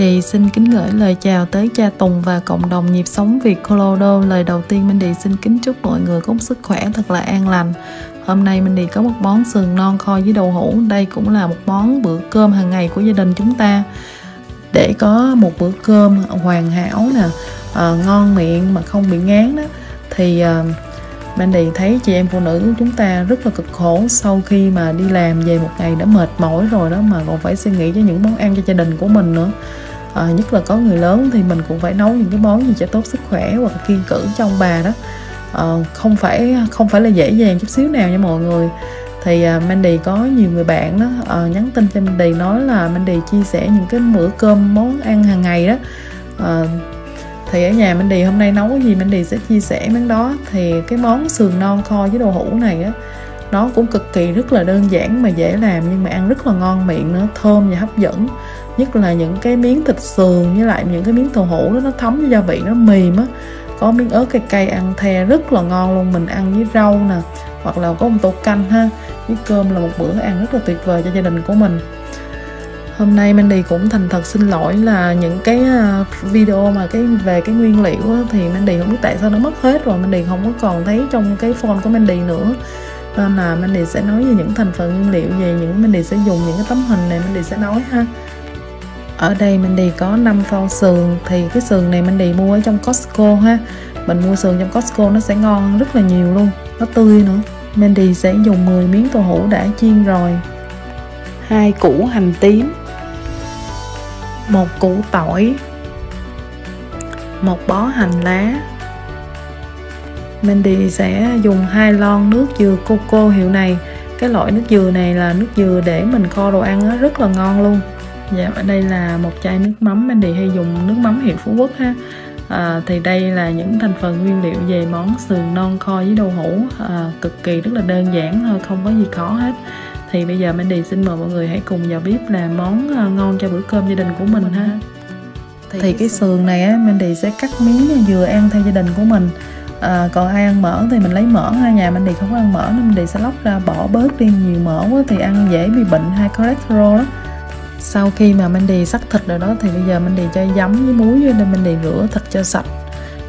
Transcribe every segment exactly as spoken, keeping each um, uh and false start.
Đì xin kính gửi lời chào tới Cha Tùng và cộng đồng Nhịp Sống Việt Colorado. Lời đầu tiên Minh Đì xin kính chúc mọi người có sức khỏe thật là an lành. Hôm nay Minh Đì có một món sườn non kho với đậu hũ. Đây cũng là một món bữa cơm hàng ngày của gia đình chúng ta. Để có một bữa cơm hoàn hảo nè, à, ngon miệng mà không bị ngán đó, thì à, Minh Đì thấy chị em phụ nữ của chúng ta rất là cực khổ. Sau khi mà đi làm về một ngày đã mệt mỏi rồi đó, mà còn phải suy nghĩ cho những món ăn cho gia đình của mình nữa. À, nhất là có người lớn thì mình cũng phải nấu những cái món gì cho tốt sức khỏe hoặc kiêng cữ cho ông bà đó. À, không phải không phải là dễ dàng chút xíu nào nha mọi người. Thì à, Mandy có nhiều người bạn đó à, nhắn tin cho Mandy nói là Mandy chia sẻ những cái bữa cơm món ăn hàng ngày đó. À, thì ở nhà Mandy hôm nay nấu cái gì Mandy sẽ chia sẻ món đó. Thì cái món sườn non kho với đậu hũ này á, nó cũng cực kỳ rất là đơn giản mà dễ làm, nhưng mà ăn rất là ngon miệng nữa, thơm và hấp dẫn. Nhất là những cái miếng thịt sườn với lại những cái miếng đậu hũ đó, nó thấm với gia vị, nó mềm á, có miếng ớt cay cay ăn the rất là ngon luôn. Mình ăn với rau nè, hoặc là có một tô canh ha, với cơm là một bữa ăn rất là tuyệt vời cho gia đình của mình. Hôm nay Mandy cũng thành thật xin lỗi là những cái video mà cái về cái nguyên liệu đó, thì Mandy không biết tại sao nó mất hết rồi, Mandy không có còn thấy trong cái phone của Mandy nữa. Nên là Mandy sẽ nói về những thành phần nguyên liệu, về những Mandy sẽ dùng những cái tấm hình này Mandy sẽ nói ha. Ở đây Mandy có năm con sườn. Thì cái sườn này Mandy mua ở trong Costco ha. Mình mua sườn trong Costco nó sẽ ngon rất là nhiều luôn, nó tươi nữa. Mandy sẽ dùng mười miếng đậu hũ đã chiên rồi, hai củ hành tím, một củ tỏi, một bó hành lá. Mandy sẽ dùng hai lon nước dừa coco hiệu này. Cái loại nước dừa này là nước dừa để mình kho đồ ăn đó, rất là ngon luôn. Dạ, ở đây là một chai nước mắm, Mandy hay dùng nước mắm hiệu Phú Quốc ha. À, thì đây là những thành phần nguyên liệu về món sườn non kho với đậu hũ, à, cực kỳ rất là đơn giản thôi, không có gì khó hết. Thì bây giờ Mandy xin mời mọi người hãy cùng vào bếp làm món ngon cho bữa cơm gia đình của mình ha. Thì cái sườn này á, Mandy sẽ cắt miếng vừa ăn theo gia đình của mình. À, còn ai ăn mỡ thì mình lấy mỡ ha. Nhà Mandy không có ăn mỡ nên Mandy sẽ lóc ra bỏ bớt đi, nhiều mỡ quá thì ăn dễ bị bệnh hay cholesterol đó. Sau khi mà Mandy sắc thịt rồi đó, thì bây giờ Mandy cho giấm với muối vô để Mandy rửa thịt cho sạch,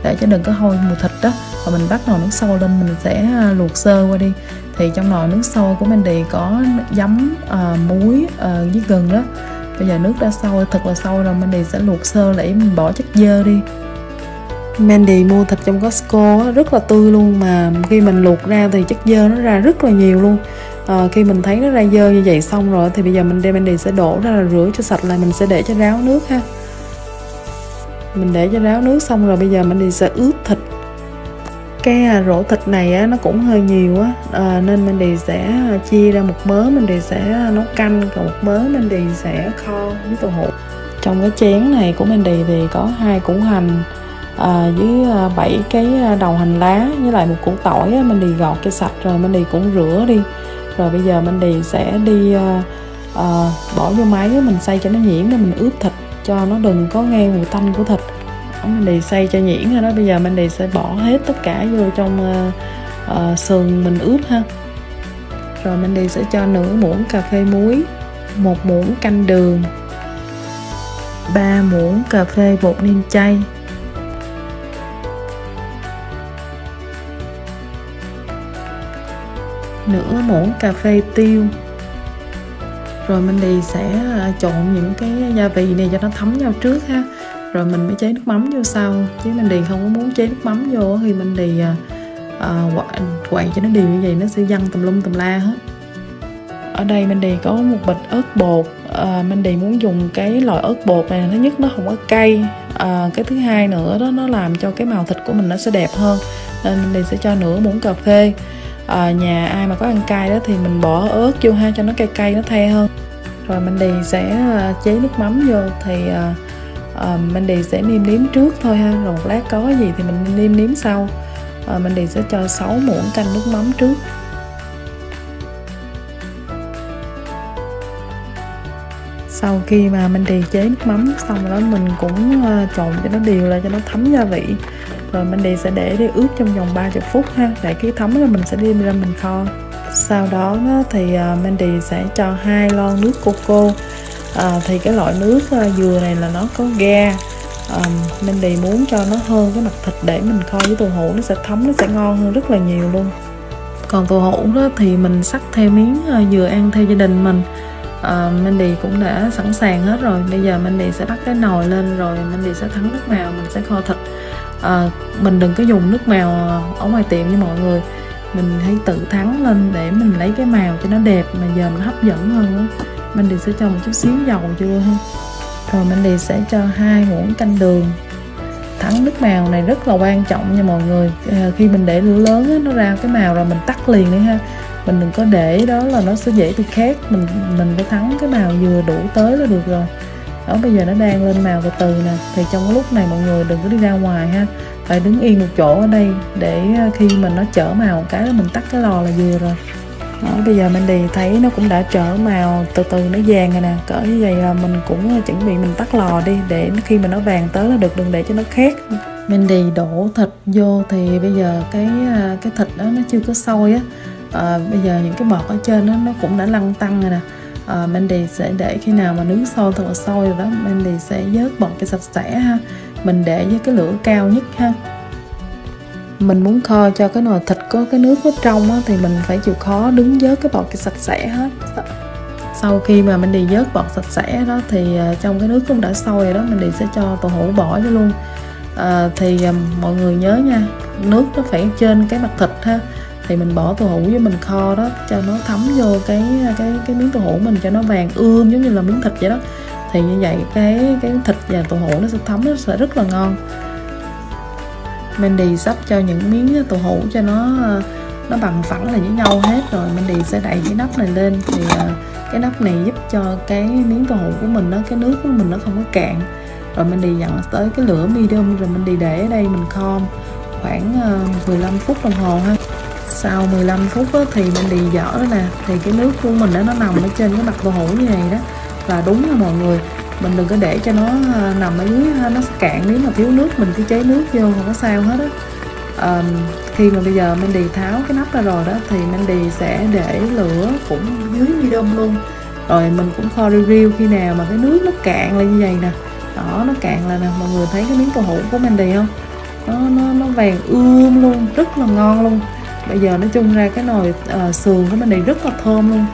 để cho đừng có hôi mùi thịt đó. Và mình bắt nồi nước sôi lên, mình sẽ luộc sơ qua đi. Thì trong nồi nước sôi của Mandy có giấm, à, muối à, với gừng đó. Bây giờ nước đã sôi, thật là sôi rồi, Mandy sẽ luộc sơ để mình bỏ chất dơ đi. Mandy mua thịt trong Costco đó, rất là tươi luôn, mà khi mình luộc ra thì chất dơ nó ra rất là nhiều luôn. À, khi mình thấy nó ra dơ như vậy xong rồi thì bây giờ mình đem Mandy sẽ đổ ra là rửa cho sạch lại, mình sẽ để cho ráo nước ha. Mình để cho ráo nước xong rồi bây giờ Mandy sẽ ướp thịt. Cái rổ thịt này á, nó cũng hơi nhiều á, à, nên Mandy sẽ chia ra một mớ Mandy sẽ nấu canh, còn một mớ Mandy sẽ kho với đậu hũ. Trong cái chén này của Mandy thì có hai củ hành, à, với bảy cái đầu hành lá với lại một củ tỏi á, Mandy gọt cho sạch rồi Mandy cũng rửa đi. Rồi bây giờ Mandy sẽ đi uh, uh, bỏ vô máy, mình xay cho nó nhuyễn để mình ướp thịt cho nó đừng có nghe mùi tanh của thịt. Mandy xay cho nhuyễn rồi đó, bây giờ Mandy sẽ bỏ hết tất cả vô trong uh, uh, sườn mình ướp ha. Rồi Mandy sẽ cho nửa muỗng cà phê muối, một muỗng canh đường, ba muỗng cà phê bột nêm chay, nửa muỗng cà phê tiêu. Rồi Mandy sẽ trộn những cái gia vị này cho nó thấm nhau trước ha, rồi mình mới chế nước mắm vô sau. Chứ Mandy không có muốn chế nước mắm vô thì Mandy uh, quậy cho nó đều như vậy nó sẽ văng tùm lum tùm la hết. Ở đây Mandy có một bịch ớt bột, uh, Mandy muốn dùng cái loại ớt bột này, thứ nhất nó không có cay, uh, cái thứ hai nữa đó nó làm cho cái màu thịt của mình nó sẽ đẹp hơn, nên Mandy sẽ cho nửa muỗng cà phê. À, nhà ai mà có ăn cay đó thì mình bỏ ớt vô ha, cho nó cay cay nó the hơn. Rồi Mandy sẽ chế nước mắm vô thì uh, Mandy sẽ nêm nếm trước thôi ha, rồi một lát có gì thì mình nêm nếm sau. uh, Mandy sẽ cho sáu muỗng canh nước mắm trước. Sau khi mà Mandy chế nước mắm xong đó, mình cũng trộn cho nó đều lại cho nó thấm gia vị. Rồi Mandy sẽ để đi ướp trong vòng ba mươi phút ha, để khi thấm rồi mình sẽ đem ra mình kho. Sau đó thì Mandy sẽ cho hai lon nước coco. à, thì cái loại nước à, dừa này là nó có ga, à, mình đầy muốn cho nó hơn cái mặt thịt để mình kho với tàu hũ, nó sẽ thấm, nó sẽ ngon hơn rất là nhiều luôn. Còn tàu hũ đó thì mình sắc theo miếng dừa ăn theo gia đình mình. À, Mandy cũng đã sẵn sàng hết rồi. Bây giờ Mandy sẽ bắt cái nồi lên rồi Mandy sẽ thắng nước màu, mình sẽ kho thịt. à, Mình đừng có dùng nước màu ở ngoài tiệm như mọi người, mình hãy tự thắng lên để mình lấy cái màu cho nó đẹp mà giờ mình hấp dẫn hơn đó. Mandy sẽ cho một chút xíu dầu chua hơn. Rồi Mandy sẽ cho hai muỗng canh đường. Thắng nước màu này rất là quan trọng nha mọi người. à, Khi mình để lửa lớn đó, nó ra cái màu rồi mình tắt liền đi ha, mình đừng có để đó là nó sẽ dễ bị khét. Mình mình phải thắng cái màu vừa đủ tới là được rồi đó. Bây giờ nó đang lên màu từ từ nè, thì trong cái lúc này mọi người đừng có đi ra ngoài ha, phải đứng yên một chỗ ở đây để khi mình nó trở màu một cái mình tắt cái lò là vừa rồi đó. Bây giờ Mandy thấy nó cũng đã trở màu từ từ, nó vàng rồi nè, cỡ như vậy là mình cũng chuẩn bị mình tắt lò đi, để khi mà nó vàng tới là được, đừng để cho nó khét. Mandy đổ thịt vô thì bây giờ cái cái thịt đó nó chưa có sôi á. À, bây giờ những cái bọt ở trên đó, nó cũng đã lăn tăn rồi nè. à, Mandy sẽ để khi nào mà nước sôi thật là sôi rồi đó, Mandy sẽ vớt bọt cho sạch sẽ ha. Mình để với cái lửa cao nhất ha. Mình muốn kho cho cái nồi thịt có cái nước ở trong đó, thì mình phải chịu khó đứng vớt cái bọt cho sạch sẽ hết. Sau khi mà Mandy vớt bọt sạch sẽ đó thì trong cái nước cũng đã sôi rồi đó, Mandy sẽ cho tàu hũ bỏ vô luôn. à, Thì mọi người nhớ nha, nước nó phải trên cái mặt thịt ha, thì mình bỏ tàu hũ với mình kho đó cho nó thấm vô cái cái cái miếng tàu hũ mình, cho nó vàng ươm giống như là miếng thịt vậy đó. Thì như vậy cái cái thịt và tàu hũ nó sẽ thấm, nó sẽ rất là ngon. Mandy sắp cho những miếng tàu hũ cho nó nó bằng phẳng lại với nhau hết rồi, Mandy sẽ đậy cái nắp này lên. Thì cái nắp này giúp cho cái miếng tàu hũ của mình đó, cái nước của mình nó không có cạn. Rồi Mandy dặn tới cái lửa medium rồi Mandy để ở đây mình kho khoảng mười lăm phút đồng hồ ha. Sau mười lăm phút đó, thì Mandy dở đó nè, thì cái nước của mình đó, nó nằm ở trên cái mặt tàu hũ như này đó là đúng rồi mọi người. Mình đừng có để cho nó nằm ở dưới, nó cạn. Nếu mà thiếu nước mình cứ chế nước vô, không có sao hết á. à, Khi mà bây giờ Mandy tháo cái nắp ra rồi đó thì Mandy sẽ để lửa cũng dưới medium luôn. Rồi mình cũng kho review khi nào mà cái nước nó cạn là như vậy nè. Đó, nó cạn là nè, mọi người thấy cái miếng tàu hũ của Mandy không? Nó, nó, nó vàng ươm luôn, rất là ngon luôn. Bây giờ nói chung ra cái nồi à, sườn của Mandy rất là thơm luôn.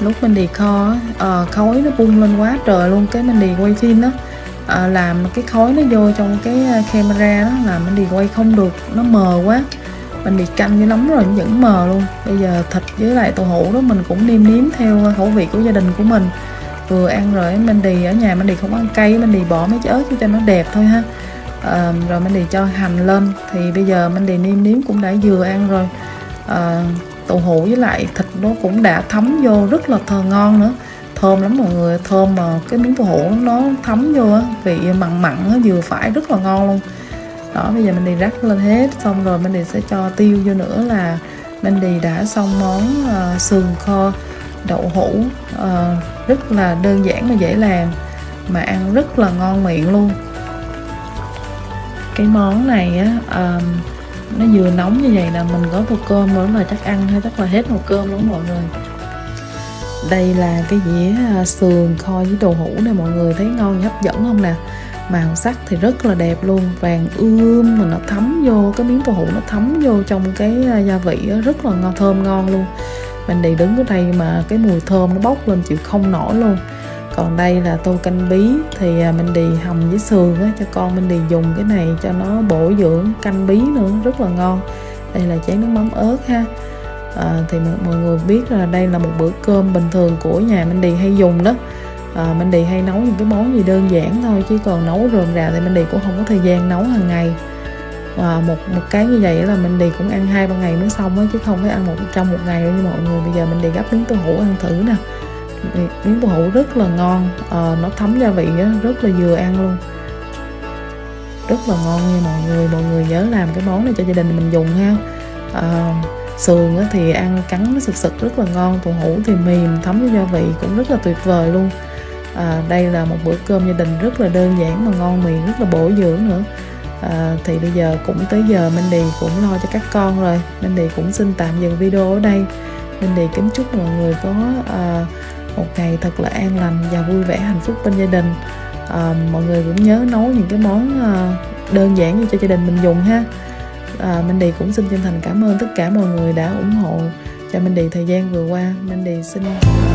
Lúc Mandy kho à, khói nó bung lên quá trời luôn, cái Mandy quay phim đó, à, làm cái khói nó vô trong cái camera đó là Mandy quay không được, nó mờ quá. Mandy canh với lắm rồi vẫn mờ luôn. Bây giờ thịt với lại tàu hũ đó mình cũng nêm nếm theo khẩu vị của gia đình của mình. Vừa ăn rồi Mandy ở nhà Mandy không ăn cay, Mandy bỏ mấy trái ớt cho nó đẹp thôi ha. À, rồi Mandy cho hành lên. Thì bây giờ Mandy nêm nếm cũng đã vừa ăn rồi. à, Tàu hũ với lại thịt nó cũng đã thấm vô rất là thơm, ngon nữa. Thơm lắm mọi người, thơm mà cái miếng tàu hũ nó thấm vô á, vị mặn mặn á, vừa phải, rất là ngon luôn. Đó, bây giờ Mandy rắc lên hết. Xong rồi Mandy sẽ cho tiêu vô nữa là Mandy đã xong món uh, sườn kho đậu hũ. uh, Rất là đơn giản và dễ làm, mà ăn rất là ngon miệng luôn. Cái món này á, à, nó vừa nóng như vậy là mình gói vào cơm nữa là chắc ăn hay chắc là hết một cơm luôn mọi người. Đây là cái dĩa sườn kho với đồ hũ nè mọi người, thấy ngon hấp dẫn không nè. Màu sắc thì rất là đẹp luôn, vàng ươm mà nó thấm vô, cái miếng tàu hũ nó thấm vô trong cái gia vị đó, rất là ngon, thơm ngon luôn. Mình đi đứng ở đây mà cái mùi thơm nó bốc lên chịu không nổi luôn. Còn đây là tô canh bí, thì mình đi hầm với sườn á, cho con mình đi dùng cái này cho nó bổ dưỡng, canh bí nữa rất là ngon. Đây là chén nước mắm ớt ha. à, Thì mọi người biết là đây là một bữa cơm bình thường của nhà mình đi hay dùng đó. à, Mình đi hay nấu những cái món gì đơn giản thôi, chứ còn nấu rườm rà thì mình đi cũng không có thời gian nấu hàng ngày. à, một, một cái như vậy là mình đi cũng ăn hai ba ngày mới xong á, chứ không phải ăn một trong một ngày đâu như mọi người. Bây giờ mình đi gấp miếng tô hũ ăn thử nè. Miếng tàu hũ rất là ngon, à, nó thấm gia vị đó, rất là vừa ăn luôn, rất là ngon nha mọi người. Mọi người nhớ làm cái món này cho gia đình mình dùng ha. à, Sườn thì ăn cắn nó sực sực rất là ngon, tàu hũ thì mềm thấm với gia vị cũng rất là tuyệt vời luôn. à, Đây là một bữa cơm gia đình rất là đơn giản mà ngon miệng, rất là bổ dưỡng nữa. à, Thì bây giờ cũng tới giờ Mandy cũng lo cho các con rồi, Mandy cũng xin tạm dừng video ở đây. Mandy kính chúc mọi người có à, một ngày thật là an lành và vui vẻ hạnh phúc bên gia đình. À, mọi người cũng nhớ nấu những cái món đơn giản như cho gia đình mình dùng ha. à, Mindy cũng xin chân thành cảm ơn tất cả mọi người đã ủng hộ cho Mindy thời gian vừa qua. Mindy xin